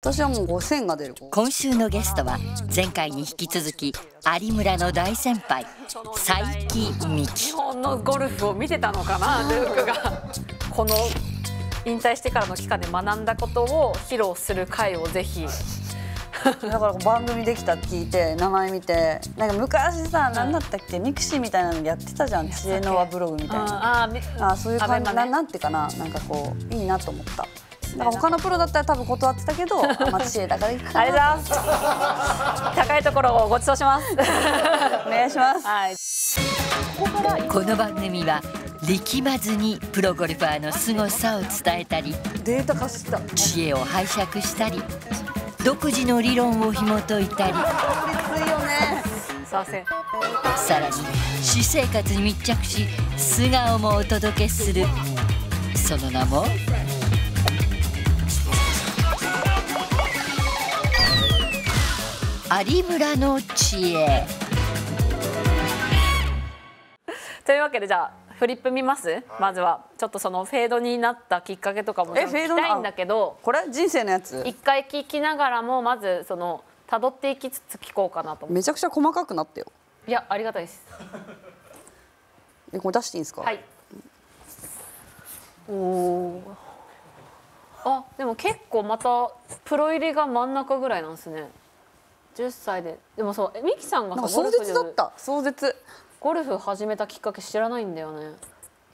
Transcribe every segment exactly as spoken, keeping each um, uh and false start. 私はもうごせんが出る。今週のゲストは前回に引き続き有村の大先輩斉木美希。日本のゴルフを見てたのかな、ルークが。この引退してからの期間で学んだことを披露する回をぜひ。だから番組できたって聞いて名前見て、なんか昔さ、何だったっけ、ミクシーみたいなのやってたじゃん、知恵の輪ブログみたいな。ああ、そういう感じなんていうかな、なんかこういいなと思った。なんか他のプロだったら多分断ってたけど、まあ知恵だからいいかな。ありがとうございます。高いところをご馳走します。お願いします。はい。この番組は力まずにプロゴルファーの凄さを伝えたり、データ化した知恵を拝借したり、独自の理論を紐解いたり、さらに私生活に密着し素顔もお届けする。その名も。有村の知恵。というわけで、じゃあフリップ見ます、はい、まずはちょっとそのフェードになったきっかけとかも聞きたいんだけど、これ人生のやつ一回聞きながらも、まずその辿っていきつつ聞こうかなと思って。めちゃくちゃ細かくなってよ。いや、ありがたいです。え、これ出していいんですか？はい。おお。あ、でも結構またプロ入りが真ん中ぐらいなんですね。じゅっさいで。でもそう、ミキさんが壮絶だった。壮絶。ゴルフ始めたきっかけ知らないんだよね。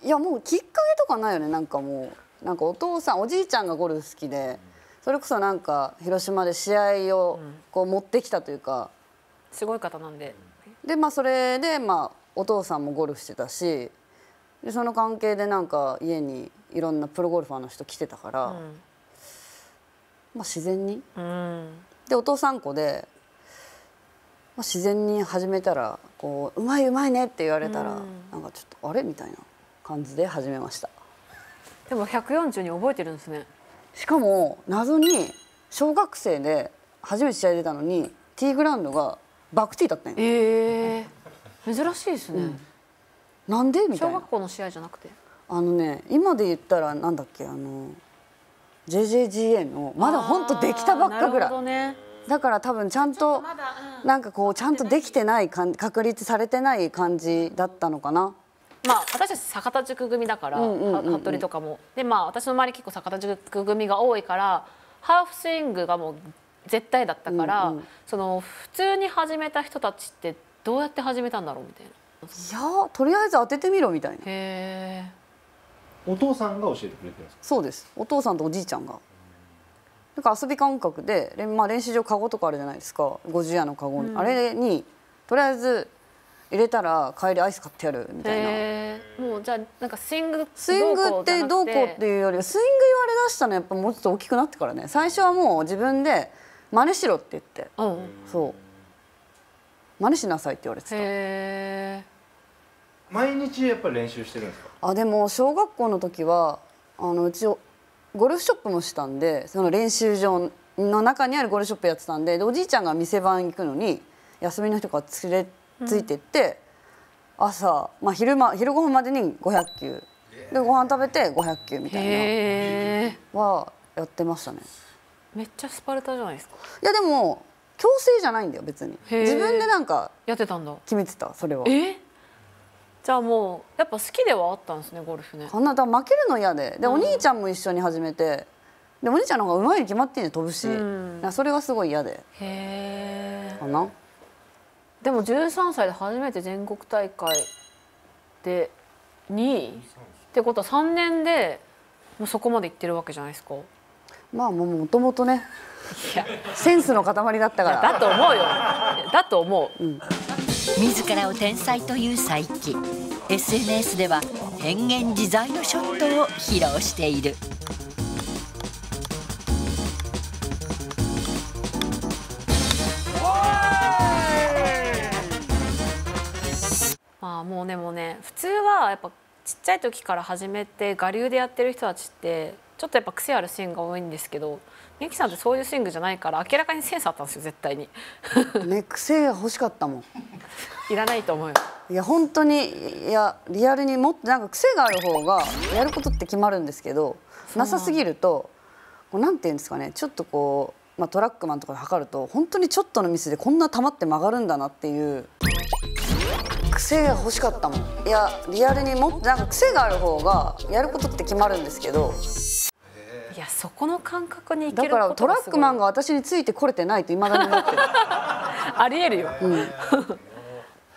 いや、もうきっかけとかないよね。なんかもう、なんかお父さん、おじいちゃんがゴルフ好きで、それこそなんか広島で試合をこう持ってきたというか、うん、すごい方なんで。で、まあそれでまあお父さんもゴルフしてたし、でその関係でなんか家にいろんなプロゴルファーの人来てたから、うん、まあ自然に。うん、でお父さん子で。自然に始めたらこう、うまいうまいねって言われたら、うん、なんかちょっとあれみたいな感じで始めました。でもひゃくよんじゅうに覚えてるんですね。しかも謎に小学生で初めて試合出たのにティーグラウンドがバックティーだったんや。えー、珍しいですね、うん、なんでみたいな。小学校の試合じゃなくて、あのね、今で言ったらなんだっけ、あの ジェイジェイジーエー のまだほんとできたばっかぐらい。なるほどね。だから多分ちゃんとなんかこうちゃんとできてない、確立されてない感じだったのかな。まあ私たち坂田塾組だから、服部とかもで、まあ私の周り結構坂田塾組が多いからハーフスイングがもう絶対だったから、うん、うん、その普通に始めた人たちってどうやって始めたんだろうみたいな。いや、とりあえず当ててみろみたいな。へー。お父さんが教えてくれてるんですか？そうです、お父さんとおじいちゃんが。なんか遊び感覚で、まあ、練習場カゴとかあるじゃないですか、ごじゅうヤードのカゴ、うん、あれにとりあえず入れたら帰りアイス買ってやるみたいな。えー、もうじゃあなんかスイングスイングってどうこうっていうよりは、スイング言われだしたのやっぱもうちょっと大きくなってからね。最初はもう自分で真似しろって言って、うん、そう真似しなさいって言われてた。えー、毎日やっぱり練習してるんですか？あ、でも小学校の時はあのうちゴルフショップもしたんで、その練習場の中にあるゴルフショップやってたん で, でおじいちゃんが店番行くのに休みの人から連れついてって、うん、朝、まあ、昼, 間昼ご飯までにごひゃくきゅうでご飯食べてごひゃくきゅうみたいなはやってましたね。めっちゃスパルタじゃないですか。いや、でも強制じゃないんだよ別に。自分でなんかやってたんだ、決めてたそれは。え、じゃあもうやっぱ好きではあったんですね、ゴルフね。あんなだ負けるの嫌で、で、うん、お兄ちゃんも一緒に始めて、でお兄ちゃんの方がうまいに決まってんじゃん、飛ぶし、うん、それがすごい嫌で。へー。かな。でもじゅうさんさいで初めて全国大会でにいってことはさんねんでもうそこまでいってるわけじゃないですか。まあもうもともとね、いやセンスの塊だったから。だと思うよ。だと思う。うん、自らを天才という斉木、 エスエヌエス では変幻自在のショットを披露している。まあもうね、もうね、普通はやっぱちっちゃい時から始めて我流でやってる人たちってちょっとやっぱ癖あるスイングが多いんですけど、美希さんってそういうスイングじゃないから明らかにセンスあったんですよ絶対に。ね、癖が欲しかったもん。いらないと思うよ。いや本当に、いやリアルにもっとなんか癖がある方がやることって決まるんですけど、なさすぎるとこうなんていうんですかね、ちょっとこうまあ、トラックマンとかで測ると本当にちょっとのミスでこんな溜まって曲がるんだなっていう癖が欲しかったもん。いやリアルにもなんか癖がある方がやることって決まるんですけど、いやそこの感覚にいけることがすごい。だからトラックマンが私についてこれてないといまだに思ってるありえるよ、うん、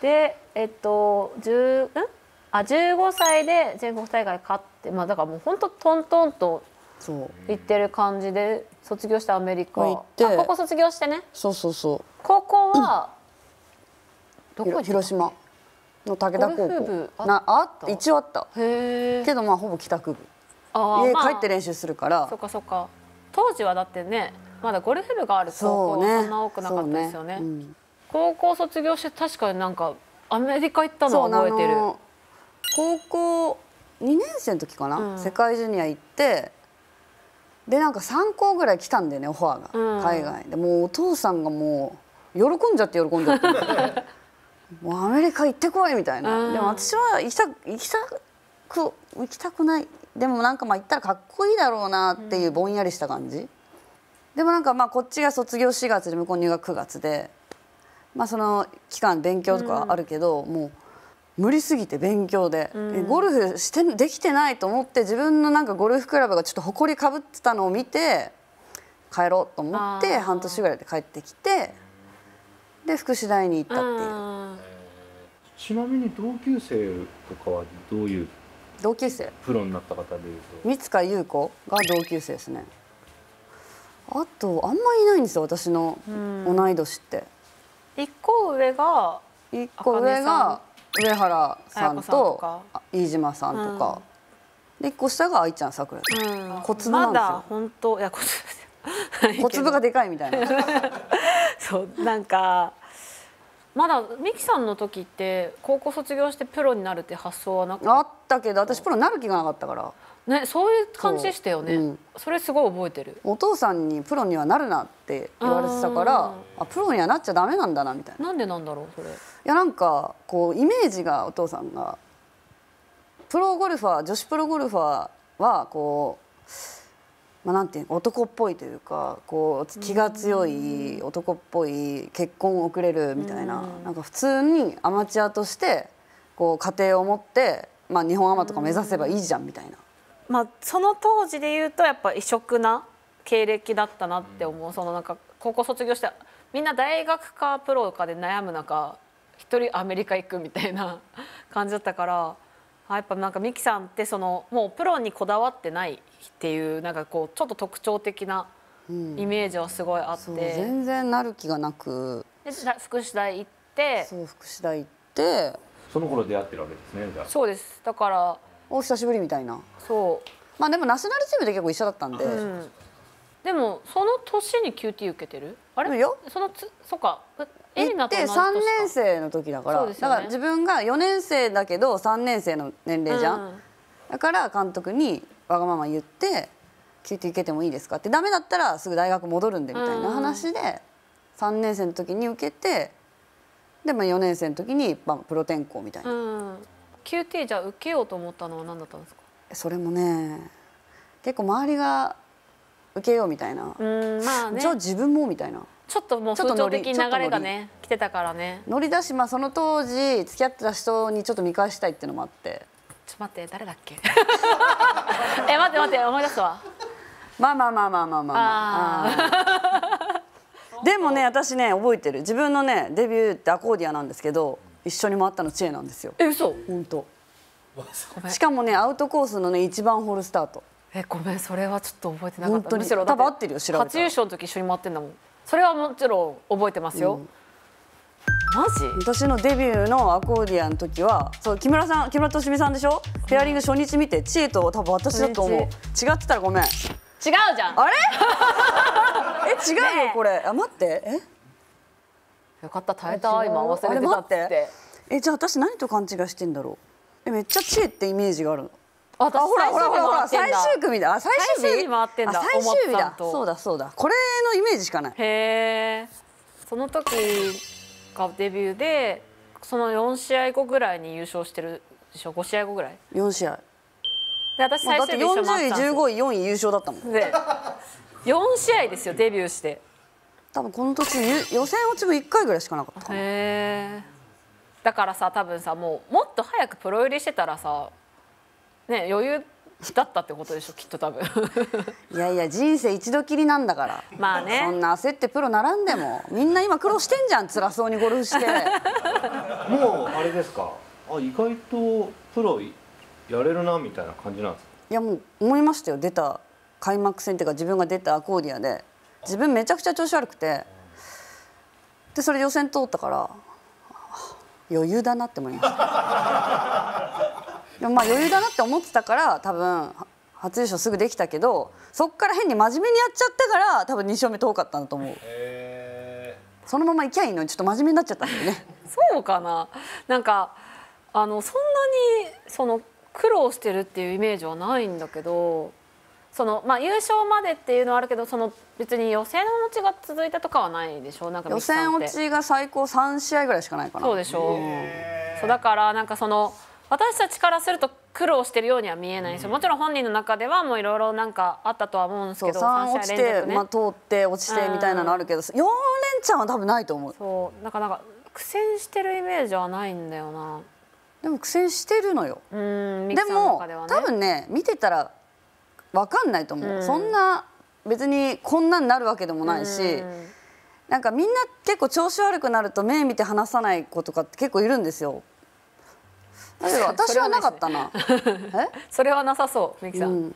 でえっとじゅう、んあじゅうごさいで全国大会勝って、まあ、だからもう本当トントンといってる感じで卒業したアメリカ行って、高校卒業してね。そうそうそう。高校は、うん、どこ？広島の武田高校。なあ一応あったけど、まあほぼ帰宅部。家帰って練習するから、まあ、そっかそっか。当時はだってねまだゴルフ部がある高校はそんな多くなかったですよね。高校卒業して確かになんかアメリカ行ったのを覚えてる。高校にねんせいの時かな、うん、世界ジュニア行ってでなんかさんこうぐらい来たんだよねオファーが、うん、海外で。もうお父さんがもう喜んじゃって喜んじゃってもうアメリカ行ってこいみたいな、うん、でも私は行きた行きたく行きたくない。でもなんかまあ行ったらかっこいいだろうなっていうぼんやりした感じ、うん、でもなんかまあこっちが卒業しがつで向こう入学くがつで、まあ、その期間勉強とかあるけど、うん、もう無理すぎて勉強で、うん、ゴルフしてできてないと思って自分のなんかゴルフクラブがちょっと埃かぶってたのを見て帰ろうと思ってはんとしぐらいで帰ってきてで福祉大に行ったっていう。ちなみに同級生とかはどういう同級生？プロになった方でいうと三塚優子が同級生ですね。あとあんまりいないんですよ私の同い年って、うん、いっこ上がいっこ上が上原さんと飯島さんとか、うん、でいっこしたが愛ちゃんさくら、うん、小粒なんですよ。まだ本当いや小粒小粒がでかいみたいなそうなんかまだ美樹さんの時って高校卒業してプロになるって発想はなかった？あったけど私プロになる気がなかったからね。そういう感じでしたよね。 そう、うん、それすごい覚えてる。お父さんにプロにはなるなって言われてたから、あプロにはなっちゃダメなんだなみたいな。なんでなんだろうそれ。いやなんかこうイメージがお父さんがプロゴルファー女子プロゴルファーはこう、まあ、なんていう男っぽいというかこう気が強い男っぽい結婚遅れるみたいな、なんか普通にアマチュアとしてこう家庭を持って、まあ、日本アマとか目指せばいいじゃんみたいな。まあ、その当時で言うとやっぱ異色な経歴だったなって思う。そのなんか高校卒業してみんな大学かプロかで悩む中一人アメリカ行くみたいな感じだったから、やっぱなんか美樹さんってそのもうプロにこだわってないっていうなんかこうちょっと特徴的なイメージはすごいあって、うん、全然なる気がなくで福祉大行って。そう福祉大行ってその頃出会ってるわけですね。じゃあそうですだからお久しぶりみたいな。そうまあでもナショナルチームで結構一緒だったんで、うん、でもその年に キューティー 受けてるあれよ。そのつそっか絵になってさんねんせいの時だから、ね、だから自分がよねんせいだけどさんねんせいの年齢じゃん、うん、だから監督にわがまま言って「キューティー 受けてもいいですか」って「ダメだったらすぐ大学戻るんで」みたいな話でさんねんせいの時に受けて、でもよねんせいの時に、まあ、プロ転向みたいな。うん、キューティー じゃあ受けようと思ったのは何だったんですか？それもね結構周りが受けようみたいな、うん、まあね、じゃあ自分もみたいなちょっともう風潮的流れがね来てたからね乗り出し、まあ、その当時付き合ってた人にちょっと見返したいっていうのもあって。ちょっと待って誰だっけえ待って待って思い出すわまあまあまあまあまあまあでもね私ね覚えてる自分のねデビューってアコーディアなんですけど一緒に回ったの知恵なんですよ。え、嘘。本当。しかもねアウトコースのね一番ホールスタート。え、ごめんそれはちょっと覚えてなかった。本当にむしろ多分合ってるよ調べたら。初優勝の時一緒に回ってんだもん。それはもちろん覚えてますよ。うん、マジ？私のデビューのアコーディアの時はそう木村さん木村俊美さんでしょ。ペアリング初日見て知恵と多分私だと思う。違ってたらごめん。違うじゃん。あれ？え違うよこれ。あ待って。え？よかった耐えた今忘れてたって。えじゃあ私何と勘違いしてんだろう。えめっちゃ知恵ってイメージがあるの。あほらほらほら最終組だ。あ最終日回ってんだ。最終日だ。そうだそうだこれのイメージしかない。へえ。その時がデビューでそのよんしあいごぐらいに優勝してるでしょ。ごしあいごぐらい。よんしあいで私最終日一緒に回ったんですよ。だってよんじゅういじゅうごいよんい優勝だったもん。でよんしあいですよ、デビューして。多分この時予選落ちもいっかいぐらいしかなかったかな。へえ。だからさ、多分さ、もうもっと早くプロ入りしてたらさ、ね、余裕だったってことでしょ、きっと多分。いやいや、人生一度きりなんだから。まあね、そんな焦ってプロ並んでも、みんな今苦労してんじゃん、辛そうにゴルフして。もうあれですか、あ、意外とプロやれるなみたいな感じなんですか。いや、もう思いましたよ。出た開幕戦っていうか、自分が出たアコーディアで、自分めちゃくちゃ調子悪くて、でそれ予選通ったから、余裕だなって思いました。でもまあ余裕だなって思ってたから、多分初優勝すぐできたけど、そっから変に真面目にやっちゃったから、多分に勝目遠かったんだと思う。そのままいきゃいいのに、ちょっと真面目になっちゃったんだよね。そうかな。なんかあのそんなにその苦労してるっていうイメージはないんだけど、そのまあ優勝までっていうのはあるけど、その別に予選落ちが続いたとかはないでしょ。なんか予選落ちが最高さんしあいぐらいしかないかな。そうでしょう。そうだから、なんかその私たちからすると苦労してるようには見えないし、うん、もちろん本人の中ではもういろいろなんかあったとは思うんですけど、さん落ちて、ね、まあ通って落ちてみたいなのあるけど、よん連チャンは多分ないと思う。そうなかなか苦戦してるイメージはないんだよな。でも苦戦してるのよ。うん、ミキさんの中ではね。でも多分ね、見てたらわかんないと思う。うん、そんな別にこんなになるわけでもないし、うん、なんかみんな結構調子悪くなると目見て話さない子とかって結構いるんですよ。だけど私はなかったな。え？それはなさそう、ミキさん。うん、